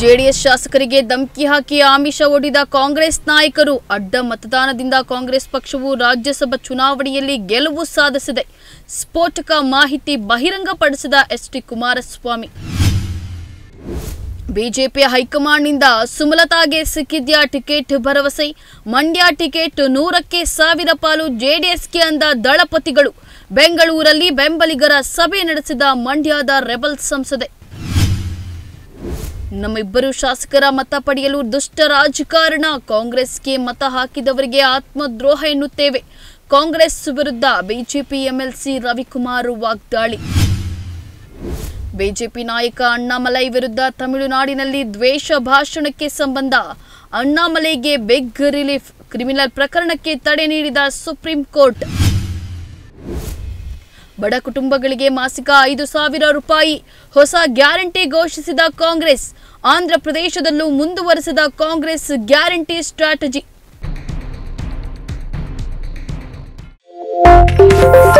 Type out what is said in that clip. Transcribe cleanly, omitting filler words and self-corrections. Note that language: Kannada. ಜೆಡಿಎಸ್ ಶಾಸಕರಿಗೆ ಧಮಕಿ ಹಾಕಿ ಆಮಿಷ ಒಡ್ಡಿದ ಕಾಂಗ್ರೆಸ್ ನಾಯಕರು ಅಡ್ಡ ಮತದಾನದಿಂದ ಕಾಂಗ್ರೆಸ್ ಪಕ್ಷವು ರಾಜ್ಯಸಭಾ ಚುನಾವಣೆಯಲ್ಲಿ ಗೆಲುವು ಸಾಧಿಸಿದೆ. ಸ್ಫೋಟಕ ಮಾಹಿತಿ ಬಹಿರಂಗಪಡಿಸಿದ ಎಸ್ ಟಿ ಕುಮಾರಸ್ವಾಮಿ. ಬಿಜೆಪಿ ಹೈಕಮಾಂಡ್ನಿಂದ ಸುಮಲತಾಗೆ ಸಿಕ್ಕಿದ್ದ ಟಿಕೆಟ್ ಭರವಸೆ. ಮಂಡ್ಯ ಟಿಕೆಟ್ 100ಕ್ಕೆ 1000 ಪಾಲು ಜೆಡಿಎಸ್ಗೆ ಅಂದ ದಳಪತಿಗಳು. ಬೆಂಗಳೂರಲ್ಲಿ ಬೆಂಬಲಿಗರ ಸಭೆ ನಡೆಸಿದ ಮಂಡ್ಯದ ರೆಬಲ್ ಸಂಸದೆ. ನಮ್ಮಿಬ್ಬರು ಶಾಸಕರ ಮತ ಪಡೆಯಲು ದುಷ್ಟ ರಾಜಕಾರಣ. ಕಾಂಗ್ರೆಸ್ಗೆ ಮತ ಹಾಕಿದವರಿಗೆ ಆತ್ಮದ್ರೋಹ ಎನ್ನುತ್ತೇವೆ. ಕಾಂಗ್ರೆಸ್ ವಿರುದ್ಧ ಬಿಜೆಪಿ ಎಂಎಲ್ಸಿ ರವಿಕುಮಾರ್ ವಾಗ್ದಾಳಿ. ಬಿಜೆಪಿ ನಾಯಕ ಅಣ್ಣಾ ಮಲೈ ವಿರುದ್ಧ ತಮಿಳುನಾಡಿನಲ್ಲಿ ದ್ವೇಷ ಭಾಷಣಕ್ಕೆ ಸಂಬಂಧ ಅಣ್ಣಾ ಮಲೈಗೆ ಬಿಗ್ ರಿಲೀಫ್. ಕ್ರಿಮಿನಲ್ ಪ್ರಕರಣಕ್ಕೆ ತಡೆ ನೀಡಿದ ಸುಪ್ರೀಂ ಕೋರ್ಟ್. ಬಡ ಕುಟುಂಬಗಳಿಗೆ ಮಾಸಿಕ 5000 ರೂಪಾಯಿ ಹೊಸ ಗ್ಯಾರಂಟಿ ಘೋಷಿಸಿದ ಕಾಂಗ್ರೆಸ್. ಆಂಧ್ರ ಪ್ರದೇಶದಲ್ಲೂ ಮುಂದುವರೆಸಿದ ಕಾಂಗ್ರೆಸ್ ಗ್ಯಾರಂಟಿ ಸ್ಟ್ರಾಟಜಿ.